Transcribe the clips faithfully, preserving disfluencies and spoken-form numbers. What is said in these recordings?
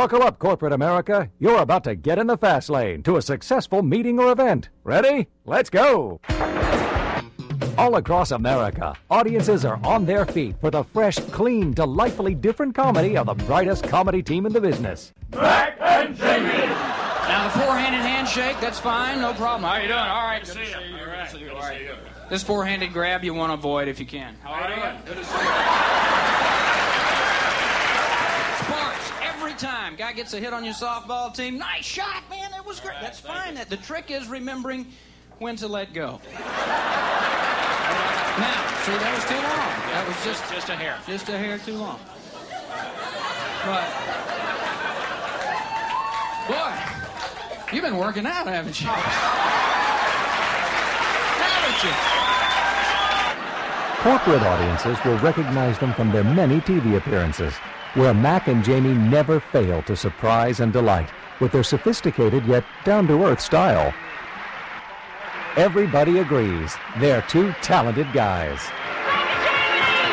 Buckle up, corporate America. You're about to get in the fast lane to a successful meeting or event. Ready? Let's go. All across America, audiences are on their feet for the fresh, clean, delightfully different comedy of the brightest comedy team in the business. Mack and Jamie. Now, the four-handed handshake, that's fine, no problem. How you doing? All right, good to see you. All right, good to see you. This four-handed grab you want to avoid if you can. How are you doing? Good to see you. Sparks, every time. Guy gets a hit on your softball team. Nice shot, man. That was great. Right, that's fine. That, the trick is remembering when to let go. Now, see, that was too long. That was just, just, just a hair. Just a hair too long. But, boy, you've been working out, haven't you? Haven't you? Corporate audiences will recognize them from their many T V appearances, where Mack and Jamie never fail to surprise and delight with their sophisticated yet down-to-earth style. Everybody agrees, they're two talented guys. Mack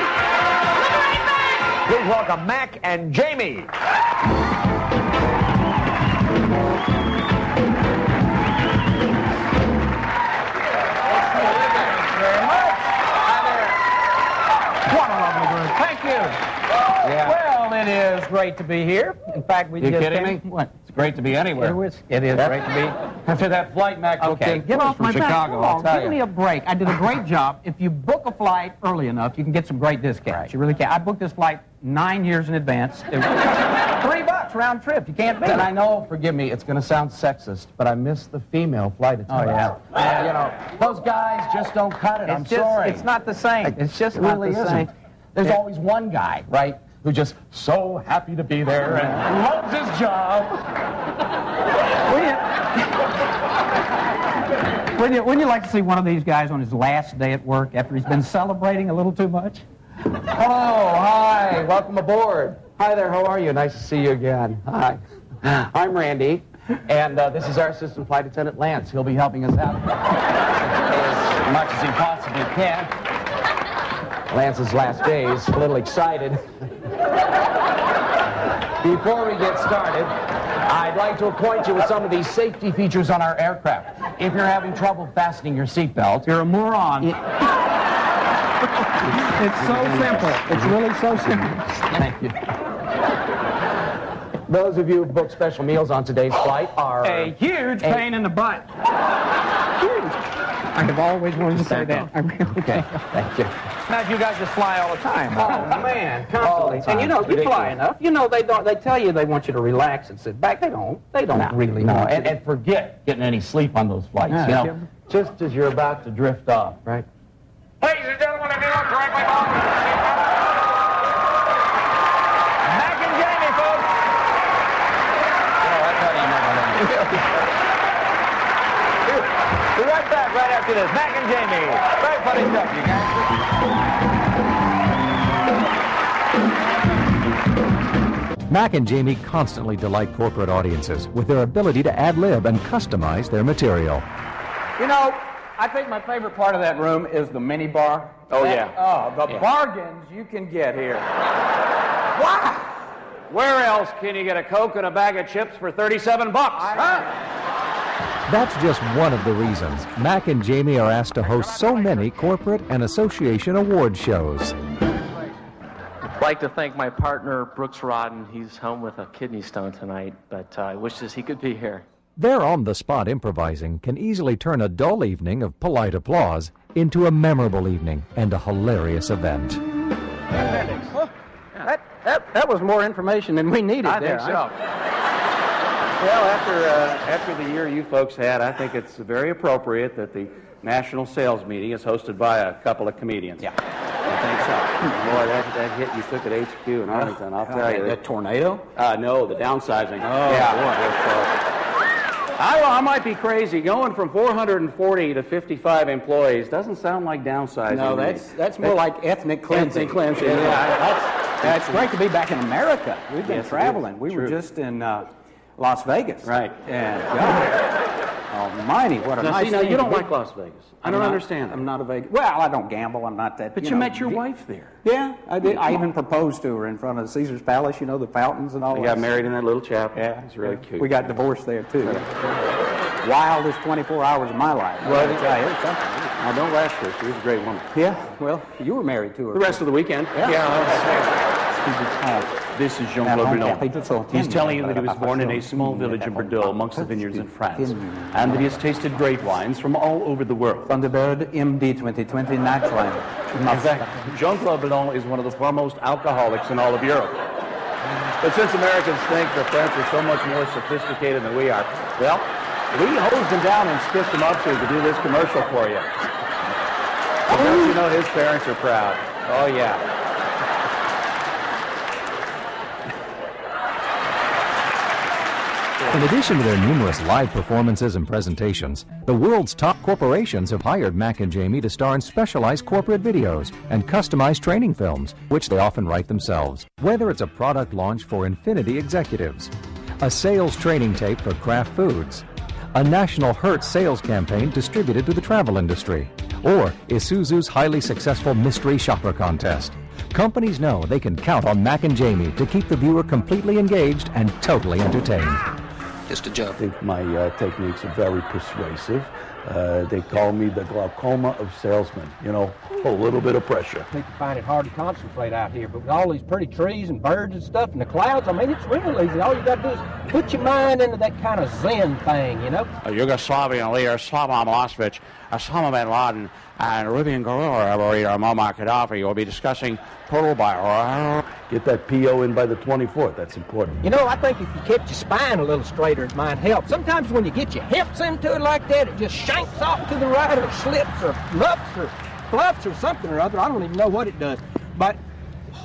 and Jamie! Please welcome Mack and Jamie. What a lovely group. Thank you. Yeah. Well, it is great to be here. In fact, we you just kidding came... me? What? Great to be anywhere. It is, it is great to be. After that flight, Mac, okay, get off my back. Come on, give me a break. I did a great job. If you book a flight early enough, you can get some great discounts. Right. You really can. I booked this flight nine years in advance. It was three bucks round trip. You can't beat it. And I know, forgive me, it's going to sound sexist, but I miss the female flight attendants. Oh yeah. yeah. You know, those guys just don't cut it. It's I'm just, sorry. It's not the same. It's just it really not the isn't. Same. There's it, always one guy, right? Who's just so happy to be there and loves his job. Wouldn't you, wouldn't, you, wouldn't you like to see one of these guys on his last day at work after he's been celebrating a little too much? Hello, hi, welcome aboard. Hi there, how are you? Nice to see you again. Hi, I'm Randy, and uh, this is our assistant flight attendant, Lance. He'll be helping us out as much as he possibly can. Lance's last days, a little excited. Before we get started, I'd like to acquaint you with some of these safety features on our aircraft. If you're having trouble fastening your seatbelt... You're a moron. It... it's so simple. It's really so simple. Thank you. Those of you who booked special meals on today's flight are... A huge a... pain in the butt. Huge. I have always wanted to say that. I really okay, thank you. Matt, you guys just fly all the time. Oh, man, constantly. And you know, you fly enough. You know, they don't. They tell you they want you to relax and sit back. They don't. They don't no, really no. want and, and forget getting any sleep on those flights, yeah, you know. You. Just as you're about to drift off, right? Ladies and gentlemen, if you look directly behind me, Mack and Jamie, folks. You know, I tell you, never We'll be right back right after this. Mack and Jamie. Very funny stuff, you guys. Mack and Jamie constantly delight corporate audiences with their ability to ad-lib and customize their material. You know, I think my favorite part of that room is the minibar. Oh, that, yeah. Oh, the yeah. bargains you can get here. Wow! Where else can you get a Coke and a bag of chips for thirty-seven bucks? Huh? That's just one of the reasons Mack and Jamie are asked to host so many corporate and association award shows. I'd like to thank my partner, Brooks Rodden. He's home with a kidney stone tonight, but uh, I wishes he could be here. Their on-the-spot improvising can easily turn a dull evening of polite applause into a memorable evening and a hilarious event. Well, that, that, that was more information than we needed I there. Think so. Well, after, uh, after the year you folks had, I think it's very appropriate that the National Sales Meeting is hosted by a couple of comedians. Yeah. I think so. Boy, that, that hit you took at H Q in Arlington, I'll tell you. That tornado? Uh, no, the downsizing. Oh, yeah. Boy. Uh, I, I might be crazy. Going from four hundred forty to fifty-five employees doesn't sound like downsizing. No, that's, that's more that's, like ethnic cleansing. Ethnic cleansing. Yeah, that's, that's great to be back in America. We've been yes, traveling. We True. were just in uh, Las Vegas. Right. And, Almighty, what a now, nice see, now, thing. You don't like Las Vegas. I don't not, understand. I'm not a Vegas. Well, I don't gamble. I'm not that. But you, you know, met your wife there. Yeah, I did. I even proposed to her in front of Caesar's Palace, you know, the fountains and all that. We got married in that little chapel. Yeah. It's really cute. We got divorced there, too. Yeah. Wildest twenty-four hours of my life. Well, I tell you, it's something. Now, don't laugh, her. She was a great woman. Yeah, well, you were married to her. The rest of the weekend. Yeah. yeah. This is Jean-Claude Boulon. He's telling you that he was born in a small village in Bordeaux amongst the vineyards in France, and that he has tasted great wines from all over the world. Thunderbird M D twenty twenty Night Wine. In fact, Jean-Claude Boulon is one of the foremost alcoholics in all of Europe. But since Americans think the French are so much more sophisticated than we are, well, we hosed him down and skipped him up so he could do this commercial for you. And don't you know his parents are proud? Oh, yeah. In addition to their numerous live performances and presentations, the world's top corporations have hired Mack and Jamie to star in specialized corporate videos and customized training films, which they often write themselves. Whether it's a product launch for Infinity Executives, a sales training tape for Kraft Foods, a national Hertz sales campaign distributed to the travel industry, or Isuzu's highly successful mystery shopper contest, companies know they can count on Mack and Jamie to keep the viewer completely engaged and totally entertained. Just a joke. I think my uh, techniques are very persuasive. Uh, they call me the glaucoma of salesmen. You know, a little bit of pressure. I think you find it hard to concentrate out here, but with all these pretty trees and birds and stuff and the clouds, I mean, it's really easy. All you got to do is put your mind into that kind of zen thing, you know? A Yugoslavian leader, Slava Milosevic, Osama bin Laden, and Libyan guerrilla leader Muammar Gaddafi will be discussing total by... Get that P O in by the twenty-fourth. That's important. You know, I think if you kept your spine a little straighter, it might help. Sometimes when you get your hips into it like that, it just shanks off to the right or slips or fluffs or fluffs or something or other. I don't even know what it does. But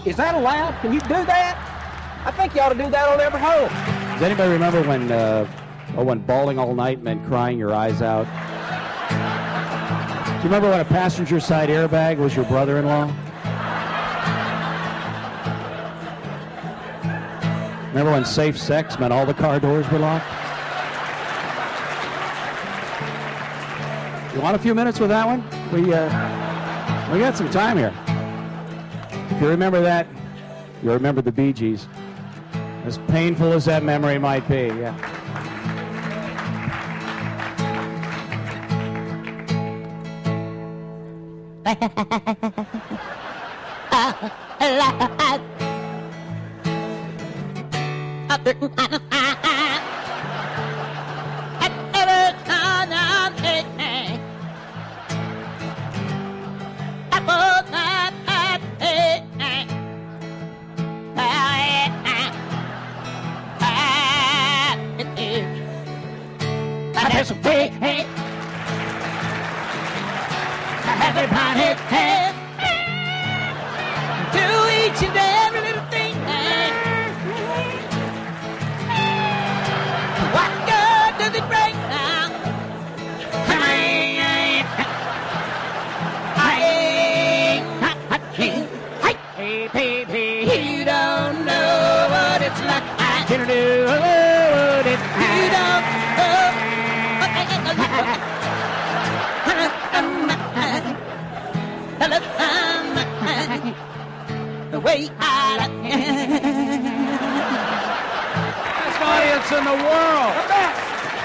is that allowed? Can you do that? I think you ought to do that on every hole. Does anybody remember when, uh, oh, when bawling all night meant crying your eyes out? Do you remember when a passenger side airbag was your brother-in-law? Remember when safe sex meant all the car doors were locked? You want a few minutes with that one? We, uh, we got some time here. If you remember that, you remember the Bee Gees. As painful as that memory might be, yeah.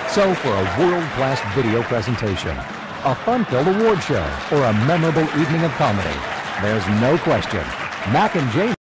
So for a world-class video presentation, a fun-filled award show, or a memorable evening of comedy, there's no question. Mack and Jamie